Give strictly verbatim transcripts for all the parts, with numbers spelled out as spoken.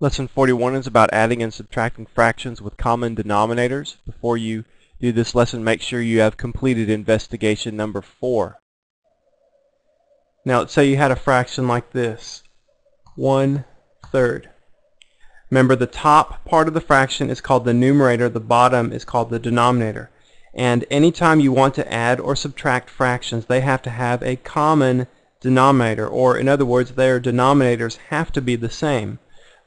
Lesson forty-one is about adding and subtracting fractions with common denominators. Before you do this lesson, make sure you have completed investigation number four. Now let's say you had a fraction like this, one third. Remember, the top part of the fraction is called the numerator, the bottom is called the denominator. And anytime you want to add or subtract fractions, they have to have a common denominator, or in other words, their denominators have to be the same.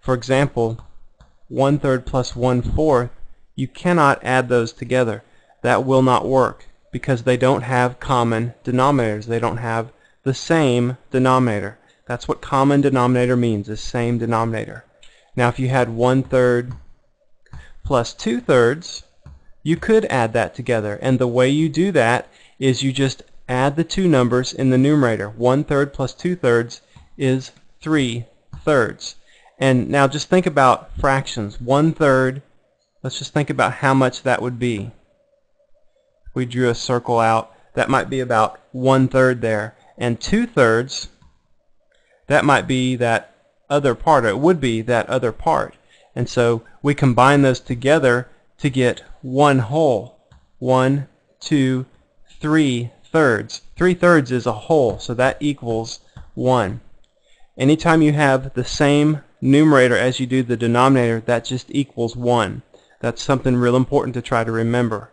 For example, one-third plus one-fourth, you cannot add those together. That will not work because they don't have common denominators. They don't have the same denominator. That's what common denominator means, is same denominator. Now if you had one-third plus two-thirds, you could add that together. And the way you do that is you just add the two numbers in the numerator. One-third plus two-thirds is three-thirds. And now just think about fractions. One third, let's just think about how much that would be. If we drew a circle out, that might be about one third there. And two thirds, that might be that other part, or it would be that other part. And so we combine those together to get one whole. One, two, three thirds. Three thirds is a whole, so that equals one. Anytime you have the same numerator as you do the denominator, that just equals one. That's something real important to try to remember.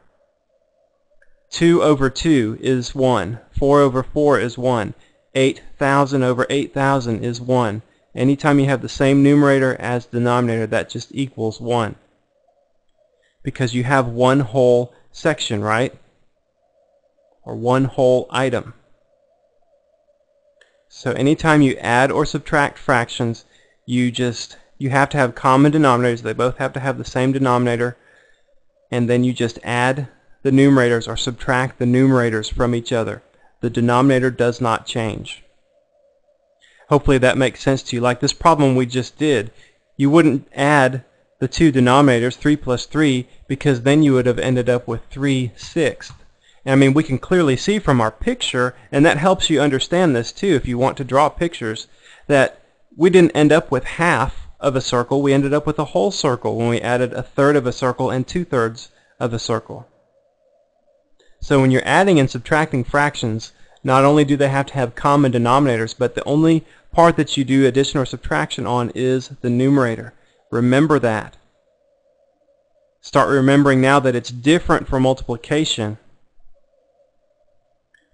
two over two is one. four over four is one. eight thousand over eight thousand is one. Anytime you have the same numerator as denominator, that just equals one. Because you have one whole section, right? Or one whole item. So anytime you add or subtract fractions, you just, you have to have common denominators. They both have to have the same denominator, and then you just add the numerators or subtract the numerators from each other. The denominator does not change. Hopefully that makes sense to you. Like this problem we just did, you wouldn't add the two denominators, three plus three, because then you would have ended up with three sixths. And I mean, we can clearly see from our picture, and that helps you understand this too if you want to draw pictures, that we didn't end up with half of a circle, we ended up with a whole circle when we added a third of a circle and two-thirds of a circle. So when you're adding and subtracting fractions, not only do they have to have common denominators, but the only part that you do addition or subtraction on is the numerator. Remember that. Start remembering now that it's different from multiplication.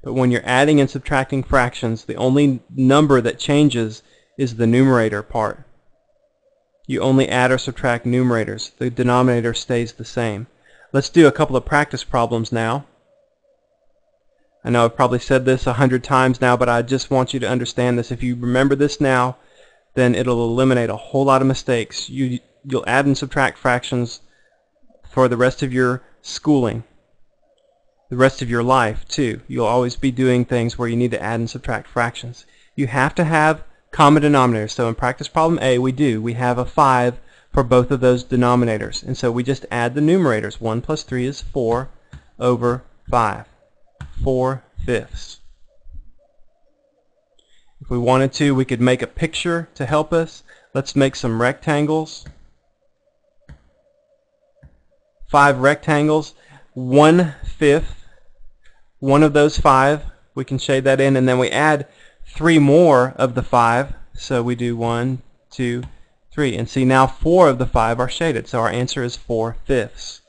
But when you're adding and subtracting fractions, the only number that changes is the numerator part. You only add or subtract numerators. The denominator stays the same. Let's do a couple of practice problems now. I know I've probably said this a hundred times now, but I just want you to understand this. If you remember this now, then it'll eliminate a whole lot of mistakes. You, you'll add and subtract fractions for the rest of your schooling, the rest of your life too. You'll always be doing things where you need to add and subtract fractions. You have to have common denominators. So in practice problem A, we do. We have a five for both of those denominators. And so we just add the numerators. one plus three is four over five. four fifths. If we wanted to, we could make a picture to help us. Let's make some rectangles. Five rectangles. one fifth. One of those five, we can shade that in, and then we add three more of the five, so we do one, two, three, and see now four of the five are shaded, so our answer is four fifths.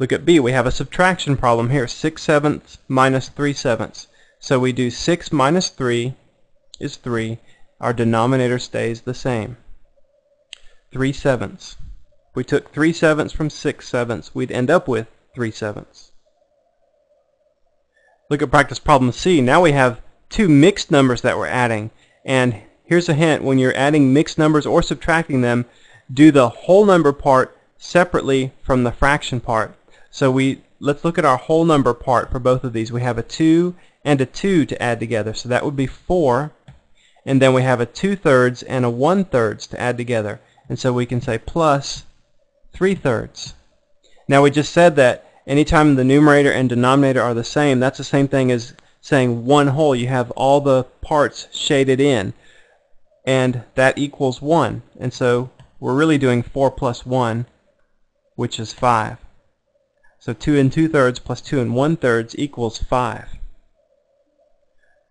Look at B, we have a subtraction problem here, six sevenths minus three sevenths. So we do six minus three is three, our denominator stays the same, three sevenths. If we took three sevenths from six sevenths, we'd end up with three sevenths. Look at practice problem C. Now we have two mixed numbers that we're adding. And here's a hint. When you're adding mixed numbers or subtracting them, do the whole number part separately from the fraction part. So we let's look at our whole number part for both of these. We have a two and a two to add together. So that would be four. And then we have a two-thirds and a one-thirds to add together. And so we can say plus three-thirds. Now we just said that anytime the numerator and denominator are the same, that's the same thing as saying one whole. You have all the parts shaded in. and that equals one. And so we're really doing four plus one, which is five. So two and two thirds plus two and one third equals five.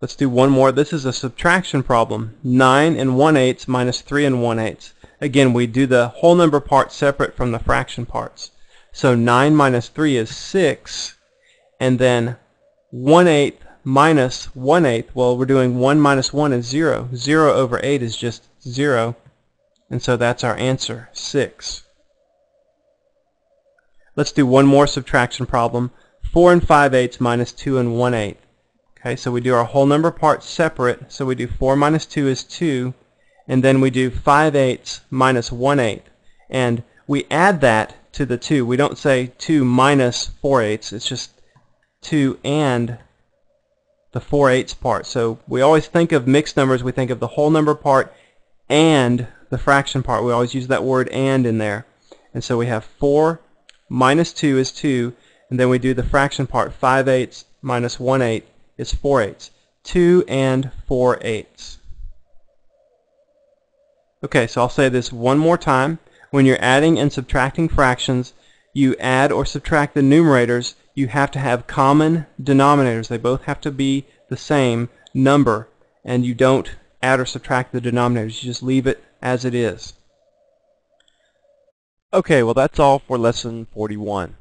Let's do one more. This is a subtraction problem. nine and one eighth minus three and one eighth. Again, we do the whole number part separate from the fraction parts. So nine minus three is six, and then one eighth minus one eighth. Well, we're doing one minus one is zero. zero over eight is just zero, and so that's our answer, six. Let's do one more subtraction problem. four and five eighths minus two and one eighth. Okay, so we do our whole number part separate, so we do four minus two is two, and then we do five eighths minus one eighth, and we add that to the two. We don't say two minus four eighths, it's just two and the four eighths part. So we always think of mixed numbers, we think of the whole number part and the fraction part. We always use that word and in there. And so we have four minus two is two, and then we do the fraction part. five eighths minus one eighth is four eighths. two and four eighths. Okay, so I'll say this one more time. When you're adding and subtracting fractions, you add or subtract the numerators, you have to have common denominators. They both have to be the same number, and you don't add or subtract the denominators. You just leave it as it is. Okay, well that's all for lesson forty-one.